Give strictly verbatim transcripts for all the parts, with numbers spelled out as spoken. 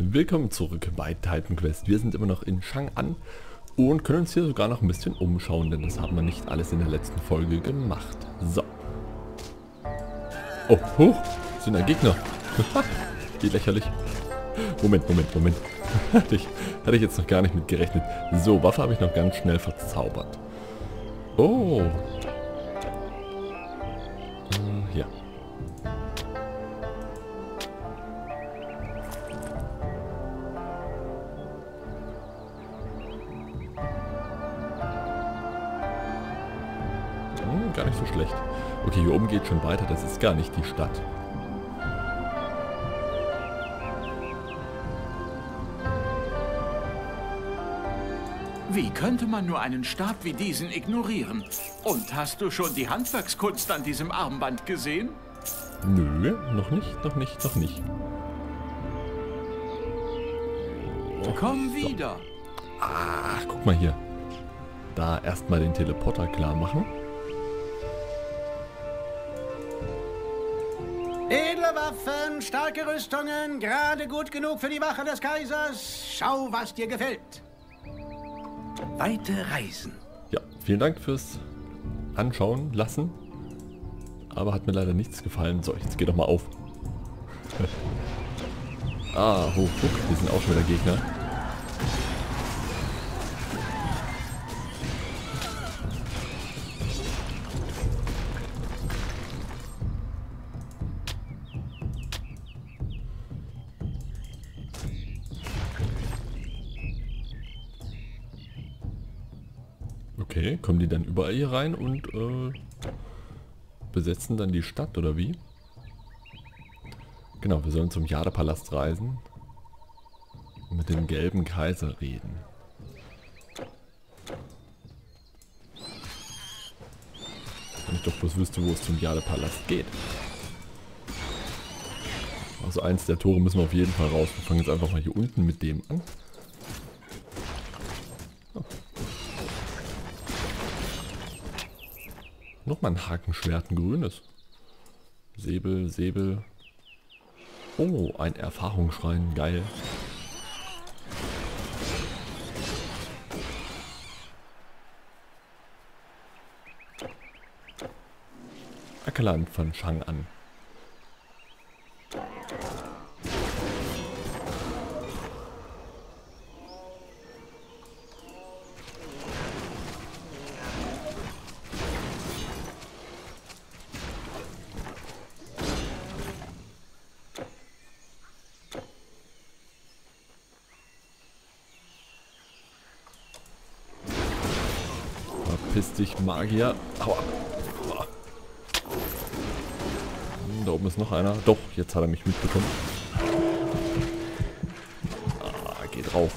Willkommen zurück bei Titan Quest. Wir sind immer noch in Chang'an und können uns hier sogar noch ein bisschen umschauen, denn das haben wir nicht alles in der letzten Folge gemacht. So. Oh, hoch! Sind da Gegner? Wie lächerlich. Moment, Moment, Moment. hatte, ich, hatte ich jetzt noch gar nicht mit gerechnet. So, Waffe habe ich noch ganz schnell verzaubert. Oh. Hm, ja. Gar nicht so schlecht. Okay, hier oben geht schon weiter. Das ist gar nicht die Stadt. Wie könnte man nur einen Stab wie diesen ignorieren? Und hast du schon die Handwerkskunst an diesem Armband gesehen? Nö, noch nicht, noch nicht, noch nicht. Oh, komm wieder! So. Ach, guck mal hier. Da erstmal den Teleporter klar machen. Edle Waffen, starke Rüstungen, gerade gut genug für die Wache des Kaisers. Schau, was dir gefällt. Weite Reisen. Ja, vielen Dank fürs Anschauen lassen. Aber hat mir leider nichts gefallen. So, jetzt geh doch mal auf. ah, hoch, guck, hier sind auch schon wieder Gegner. Okay, kommen die dann überall hier rein und äh, besetzen dann die Stadt, oder wie? Genau, wir sollen zum Jadepalast reisen und mit dem gelben Kaiser reden. Wenn ich doch bloß wüsste, wo es zum Jadepalast geht. Also eins der Tore müssen wir auf jeden Fall raus. Wir fangen jetzt einfach mal hier unten mit dem an. Nochmal ein Hakenschwert, ein grünes. Säbel, Säbel. Oh, ein Erfahrungsschrein, geil. Ackerland von Chang'an. Piss dich, Magier. Hau ab. Da oben ist noch einer. Doch, jetzt hat er mich mitbekommen. Ah, geht drauf.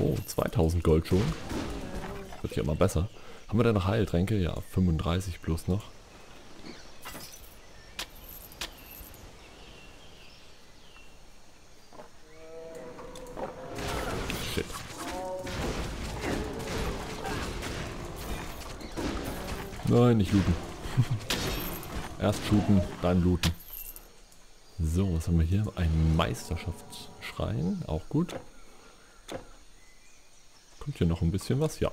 Oh, zweitausend Gold schon. Wird ja immer besser. Haben wir da noch Heiltränke? Ja, fünfunddreißig plus noch. Shit. Nein, nicht looten. Erst shooten, dann looten. So, was haben wir hier? Ein Meisterschaftsschrein, auch gut. Kommt hier noch ein bisschen was? Ja.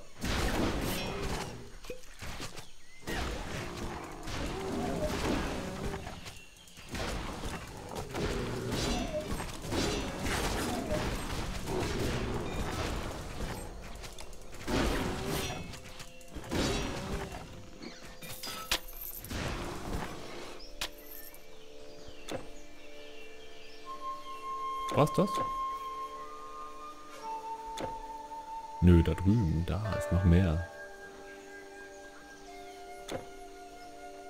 Was das? Nö, da drüben, da ist noch mehr.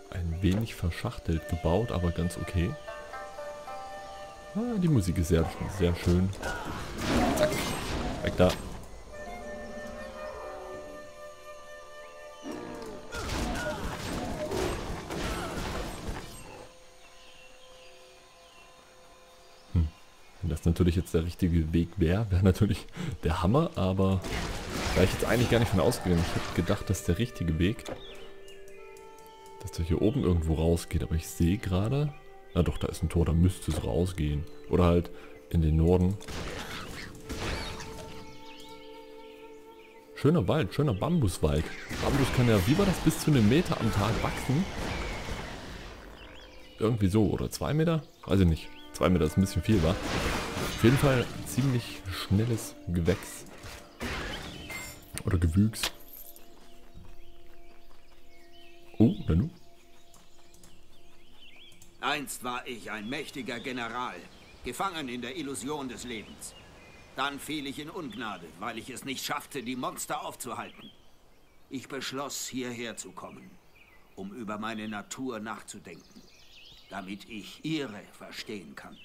Ein wenig verschachtelt gebaut, aber ganz okay. Ah, die Musik ist sehr, sehr schön. Zack, weg da. Das natürlich jetzt der richtige Weg wäre, wäre natürlich der Hammer, aber da ich jetzt eigentlich gar nicht von ausgegangen bin, ich hätte gedacht, dass der richtige Weg, dass der hier oben irgendwo rausgeht, aber ich sehe gerade, na doch, da ist ein Tor, da müsste es rausgehen. Oder halt in den Norden. Schöner Wald, schöner Bambuswald. Bambus kann ja, wie war das, bis zu einem Meter am Tag wachsen. Irgendwie so, oder zwei Meter? Weiß ich nicht. Zwei Meter ist ein bisschen viel, war. Auf jeden Fall ein ziemlich schnelles Gewächs. Oder Gewüchs. Oh, Renu. Einst war ich ein mächtiger General, gefangen in der Illusion des Lebens. Dann fiel ich in Ungnade, weil ich es nicht schaffte, die Monster aufzuhalten. Ich beschloss, hierher zu kommen, um über meine Natur nachzudenken, damit ich ihre verstehen kann.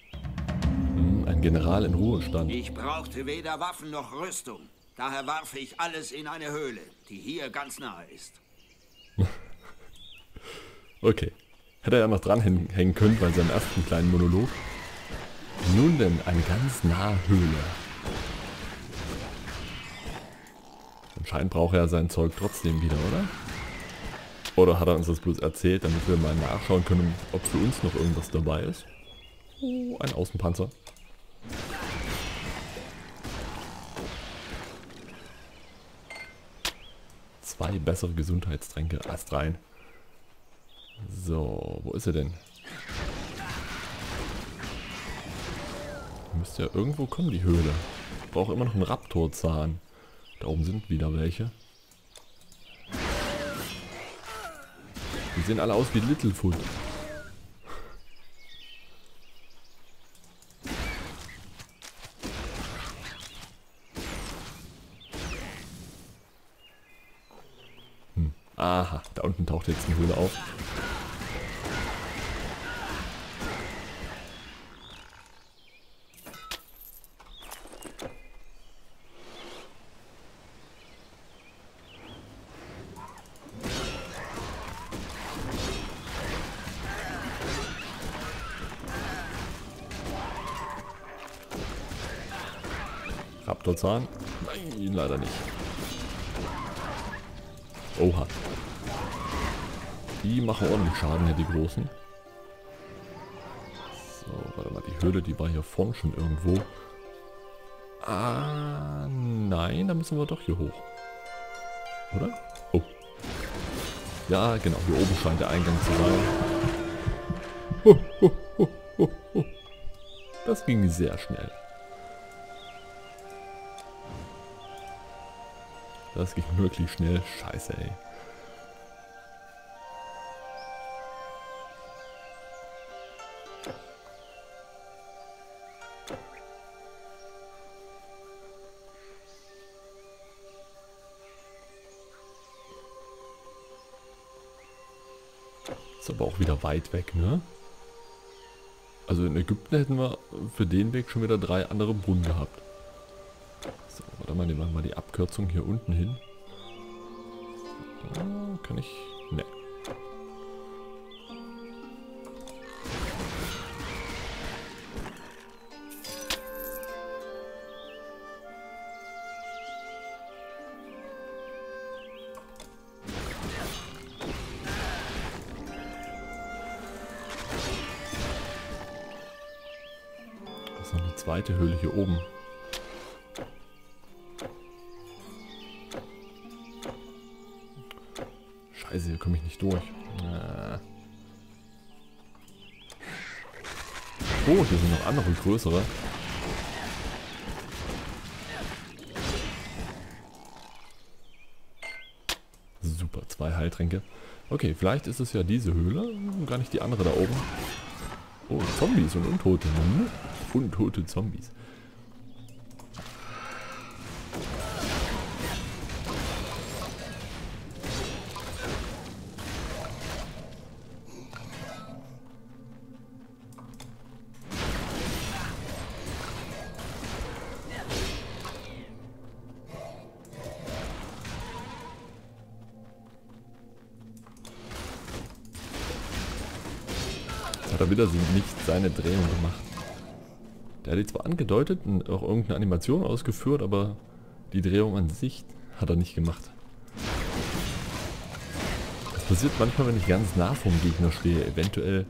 Ein General in Ruhestand. Ich brauchte weder Waffen noch Rüstung. Daher warf ich alles in eine Höhle, die hier ganz nahe ist. Okay. Hätte er ja noch dranhängen können bei seinem ersten kleinen Monolog. Nun denn, eine ganz nahe Höhle. Anscheinend braucht er sein Zeug trotzdem wieder, oder? Oder hat er uns das bloß erzählt, damit wir mal nachschauen können, ob für uns noch irgendwas dabei ist? Oh, ein Außenpanzer. Zwei bessere Gesundheitstränke als dreien. So, wo ist er denn? Müsste ja irgendwo kommen, die Höhle. Ich brauche immer noch einen Raptorzahn. Da oben sind wieder welche. Die sehen alle aus wie Littlefoot. Hm. Aha, da unten taucht jetzt eine Höhle auf. Zahn? Nein, leider nicht. Oha. Die machen ordentlich Schaden hier, die Großen. So, warte mal, die Höhle, die war hier vorne schon irgendwo. Ah, nein, da müssen wir doch hier hoch. Oder? Oh. Ja, genau, hier oben scheint der Eingang zu sein. Ho, ho, ho, ho, ho. Das ging sehr schnell. Das ging wirklich schnell. Scheiße, ey. Ist aber auch wieder weit weg, ne? Also in Ägypten hätten wir für den Weg schon wieder drei andere Brunnen gehabt. So, warte mal, nehmen wir mal die Abkürzung hier unten hin. Ah, kann ich... Ne. Das ist noch eine zweite Höhle hier oben. Also hier komme ich nicht durch. Ah. Oh, hier sind noch andere größere. Super, zwei Heiltränke. Okay, vielleicht ist es ja diese Höhle und gar nicht die andere da oben. Oh, Zombies und Untote. Hm? Untote Zombies. Wieder sind nicht seine Drehung gemacht. Der hat die zwar angedeutet und auch irgendeine Animation ausgeführt, aber die Drehung an sich hat er nicht gemacht. Das passiert manchmal, wenn ich ganz nah vorm Gegner stehe. Eventuell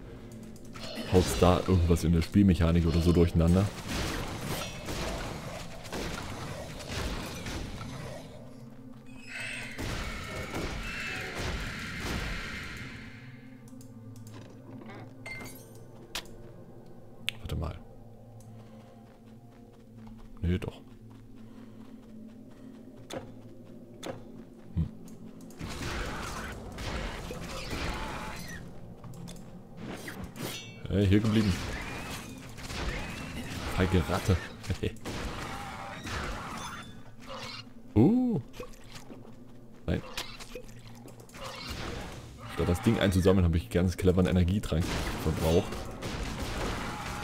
haut es da irgendwas in der Spielmechanik oder so durcheinander. Nee, doch. Hm. Hey, hier geblieben. Feige Ratte. Uh. Nein. Statt das Ding einzusammeln, habe ich ganz cleveren Energietrank verbraucht.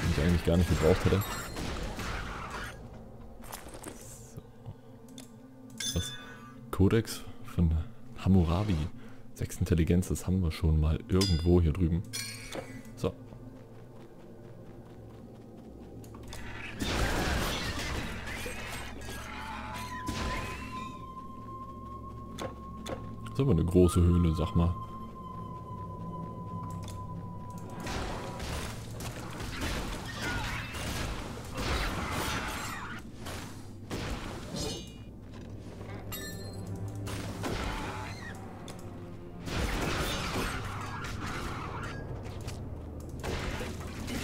Den ich eigentlich gar nicht gebraucht hätte. Codex von Hammurabi. Sechs Intelligenz, das haben wir schon mal irgendwo hier drüben. So. Das ist aber eine große Höhle, sag mal.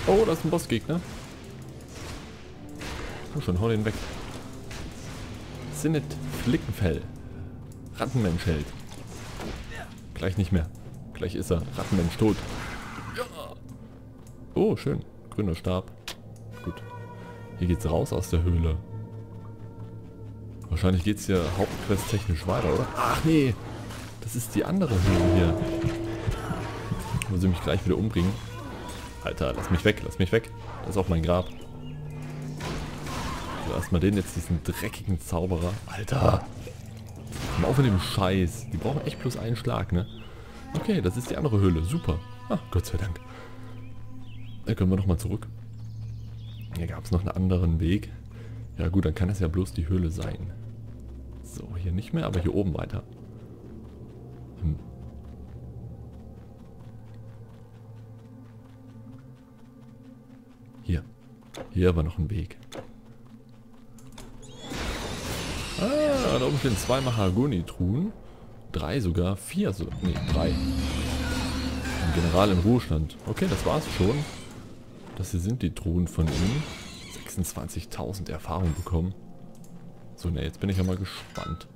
Oh, da ist ein Bossgegner. Oh, schon, hau den weg. Sinnet Flickenfell. Rattenmensch-Held. Gleich nicht mehr. Gleich ist er. Rattenmensch tot. Ja. Oh, schön. Grüner Stab. Gut. Hier geht's raus aus der Höhle. Wahrscheinlich geht's hier Hauptquest technisch weiter, oder? Ach nee. Das ist die andere Höhle hier. Muss ich mich gleich wieder umbringen. Alter, lass mich weg, lass mich weg. Das ist auch mein Grab. So, erstmal den jetzt, diesen dreckigen Zauberer. Alter. Mal auf mit dem Scheiß. Die brauchen echt bloß einen Schlag, ne? Okay, das ist die andere Höhle. Super. Ah, Gott sei Dank. Da können wir nochmal zurück. Hier gab es noch einen anderen Weg. Ja gut, dann kann das ja bloß die Höhle sein. So, hier nicht mehr, aber hier oben weiter. Hm. Hier. Hier war noch ein Weg. Ah, da oben stehen zwei Mahagoni-Truhen. Drei sogar. Vier so. Ne, drei. Ein General im Ruhestand. Okay, das war's schon. Das hier sind die Truhen von ihm. sechsundzwanzigtausend Erfahrung bekommen. So, ne, jetzt bin ich ja mal gespannt.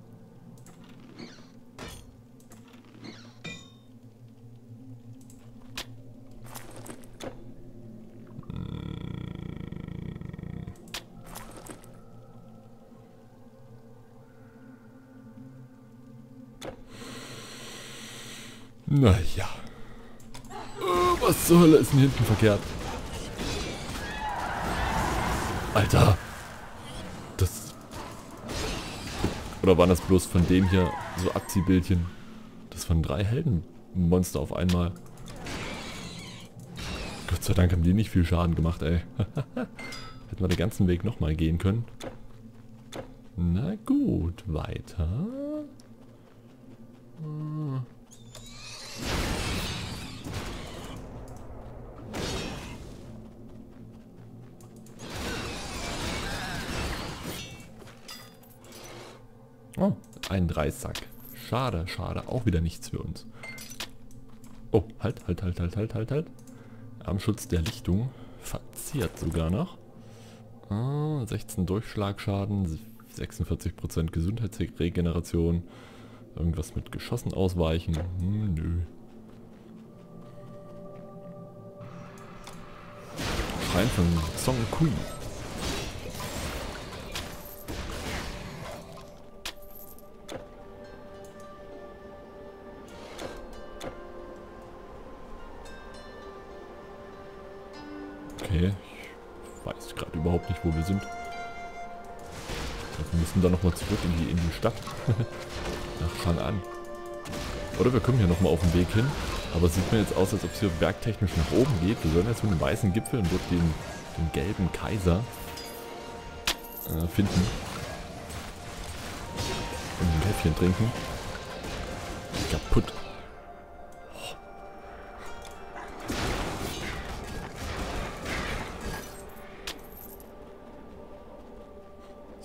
Naja. Oh, was zur Hölle ist denn hinten verkehrt? Alter. Das. Oder waren das bloß von dem hier so Abziehbildchen? Das von drei Heldenmonster auf einmal. Gott sei Dank haben die nicht viel Schaden gemacht, ey. Hätten wir den ganzen Weg nochmal gehen können. Na gut, weiter. Hm. Oh, ein Dreisack. Schade, schade. Auch wieder nichts für uns. Oh, halt, halt, halt, halt, halt, halt, halt. Armschutz der Lichtung. Verziert sogar noch. Ah, sechzehn Durchschlagschaden, sechsundvierzig Prozent Gesundheitsregeneration. Irgendwas mit Geschossen ausweichen. Hm, nö. Schrein von Zongkui. Ich weiß gerade überhaupt nicht, wo wir sind. Wir müssen da nochmal zurück in die, in die Stadt. Nach Chang'an. Oder wir kommen hier nochmal auf den Weg hin. Aber es sieht mir jetzt aus, als ob es hier bergtechnisch nach oben geht. Wir sollen jetzt mit dem weißen Gipfel und dort den, den gelben Kaiser äh, finden. Und ein Käffchen trinken. Kaputt.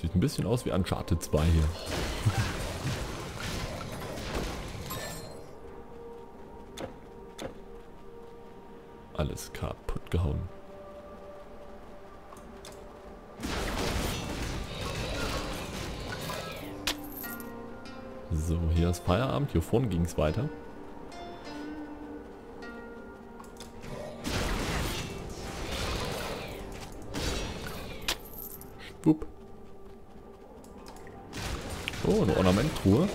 Sieht ein bisschen aus wie Uncharted zwei hier. Alles kaputt gehauen. So, hier ist Feierabend. Hier vorne ging es weiter. Schwupp. Oh, eine Ornamenttruhe.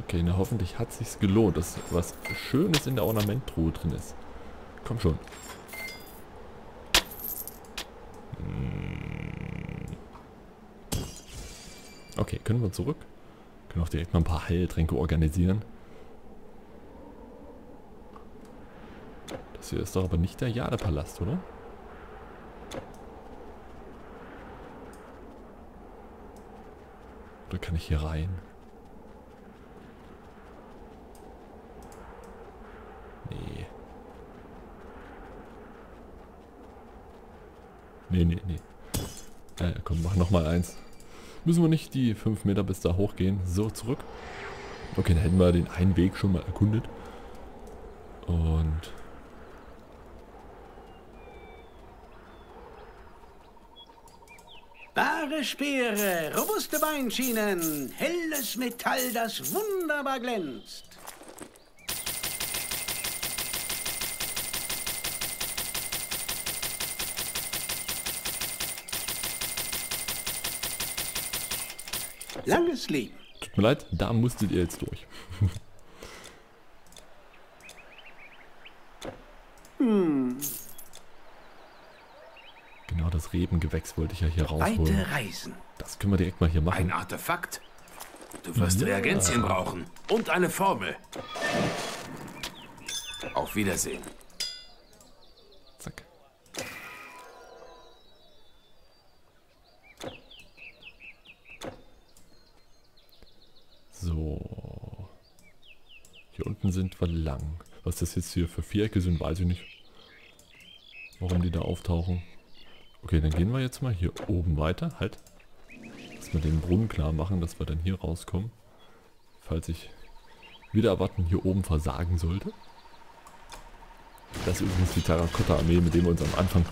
Okay, na hoffentlich hat sich's gelohnt, dass was Schönes in der Ornamenttruhe drin ist. Komm schon. Okay, können wir zurück? Können auch direkt mal ein paar Heiltränke organisieren. Das hier ist doch aber nicht der Jadepalast, oder? Oder kann ich hier rein? Nee. Nee, nee, nee. Äh, komm, mach nochmal eins. Müssen wir nicht die fünf Meter bis da hochgehen. So, zurück. Okay, dann hätten wir den einen Weg schon mal erkundet. Und... Wahre Speere, robuste Beinschienen, helles Metall, das wunderbar glänzt. Langes Leben. Tut mir leid, da musstet ihr jetzt durch. Hm. Genau, das Rebengewächs wollte ich ja hier rausholen. Weite Reisen. Das können wir direkt mal hier machen. Ein Artefakt? Du wirst ja Reagenzien brauchen und eine Formel. Auf Wiedersehen. Zack. So. Hier unten sind wir lang. Was das jetzt hier für Vierecke sind, weiß ich nicht. Warum die da auftauchen. Okay, dann gehen wir jetzt mal hier oben weiter. Halt. Dass wir den Brunnen klar machen, dass wir dann hier rauskommen. Falls ich wieder erwarten, hier oben versagen sollte. Das ist übrigens die Terrakotta-Armee, mit der wir uns am Anfang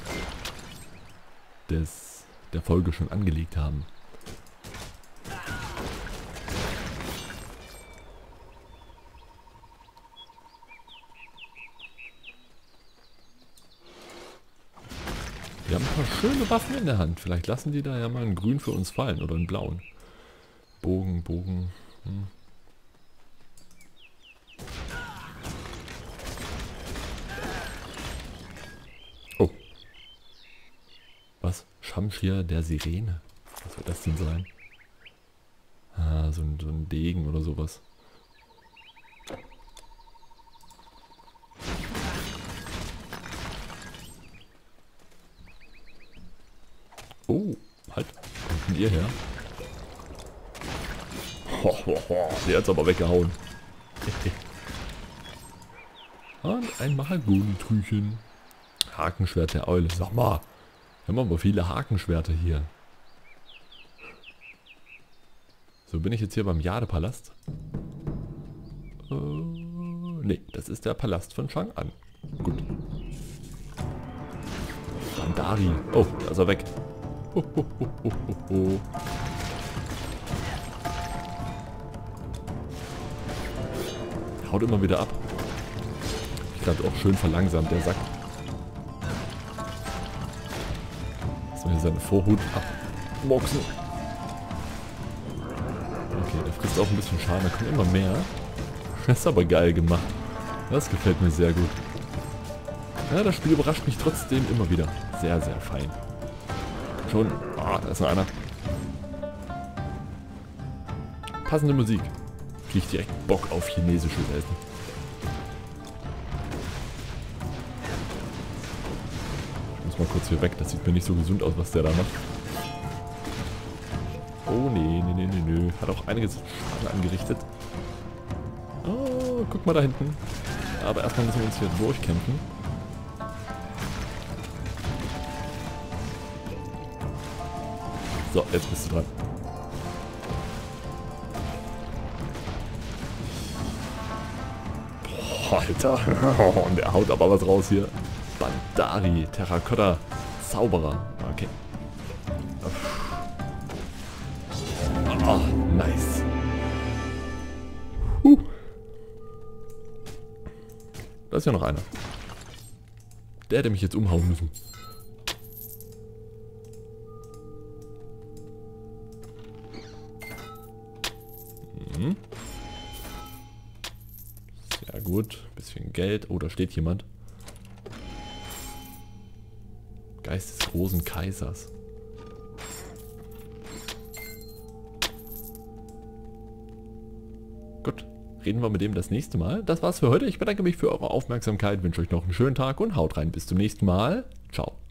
des, der Folge schon angelegt haben. Wir haben ein paar schöne Waffen in der Hand. Vielleicht lassen die da ja mal einen grün für uns fallen oder einen blauen. Bogen, Bogen. Hm. Oh. Was? Schamschir der Sirene? Was soll das denn sein? Ah, so ein, so ein Degen oder sowas. Oh, halt. Kommt denn ihr her? Ho, ho, ho. Der hat's aber weggehauen. Und ein Mahagonentrüchen. Hakenschwert der Eule. Sag mal. Wir haben aber viele Hakenschwerter hier. So, bin ich jetzt hier beim Jadepalast? Äh, nee, das ist der Palast von Chang'an. Gut. Bandari. Oh, da ist er weg. Ho, ho, ho, ho, ho. Haut immer wieder ab. Ich glaube auch schön verlangsamt, der Sack. So, hier seine Vorhut abboxen. Okay, der frisst auch ein bisschen Schaden, da kommt immer mehr. Das ist aber geil gemacht. Das gefällt mir sehr gut. Ja, das Spiel überrascht mich trotzdem immer wieder. Sehr, sehr fein. Schon. Ah, da ist noch einer. Passende Musik. Krieg ich direkt Bock auf chinesisches Essen. Ich muss mal kurz hier weg. Das sieht mir nicht so gesund aus, was der da macht. Oh, nee, nee, nee, nee, nee. Hat auch einiges Schaden angerichtet. Oh, guck mal da hinten. Aber erstmal müssen wir uns hier durchkämpfen. So, jetzt bist du dran. Boah, Alter. Und der haut aber was raus hier. Banda. Armee, Terrakotta-Zauberer. Okay. Oh, nice. Huh. Da ist ja noch einer. Der hätte mich jetzt umhauen müssen. Mhm. Sehr gut. Bisschen Geld. Oh, da steht jemand. Geist des großen Kaisers. Gut, reden wir mit dem das nächste Mal. Das war's für heute. Ich bedanke mich für eure Aufmerksamkeit, wünsche euch noch einen schönen Tag und haut rein. Bis zum nächsten Mal. Ciao.